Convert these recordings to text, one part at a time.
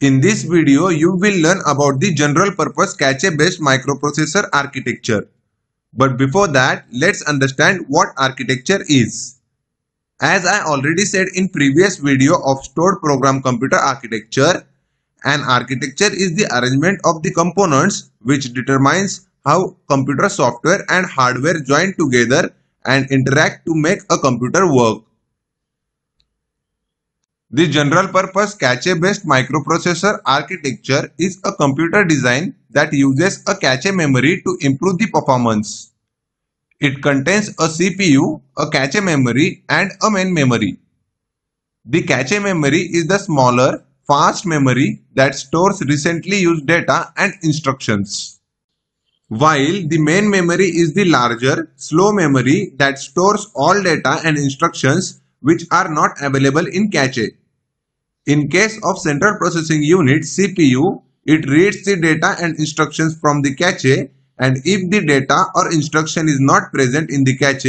In this video, you will learn about the general purpose cache based microprocessor architecture. But before that, let's understand what architecture is. As I already said in previous video of stored program computer architecture, an architecture is the arrangement of the components which determines how computer software and hardware join together and interact to make a computer work. The general purpose cache based microprocessor architecture is a computer design that uses a cache memory to improve the performance. It contains a CPU, a cache memory and a main memory. The cache memory is the smaller, fast memory that stores recently used data and instructions, while the main memory is the larger, slow memory that stores all data and instructions which are not available in cache. In case of central processing unit CPU, it reads the data and instructions from the cache, and if the data or instruction is not present in the cache,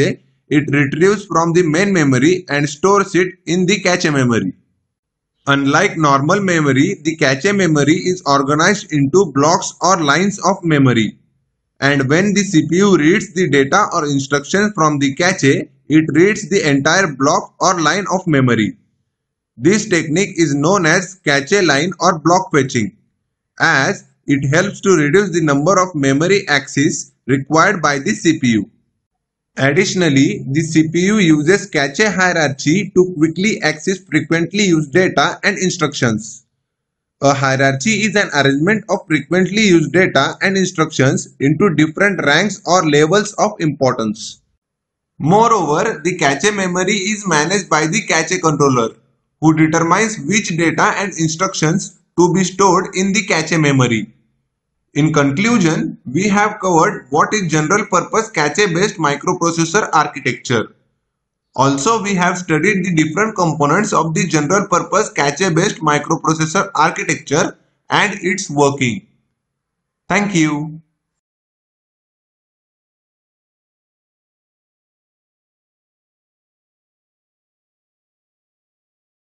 it retrieves from the main memory and stores it in the cache memory. Unlike normal memory, the cache memory is organized into blocks or lines of memory, and when the CPU reads the data or instruction from the cache, it reads the entire block or line of memory. This technique is known as cache line or block fetching, as it helps to reduce the number of memory accesses required by the CPU. Additionally, the CPU uses cache hierarchy to quickly access frequently used data and instructions. A hierarchy is an arrangement of frequently used data and instructions into different ranks or levels of importance. Moreover, the cache memory is managed by the cache controller, who determines which data and instructions to be stored in the cache memory. In conclusion, we have covered what is general purpose cache based microprocessor architecture. Also, we have studied the different components of the general purpose cache based microprocessor architecture and its working. Thank you.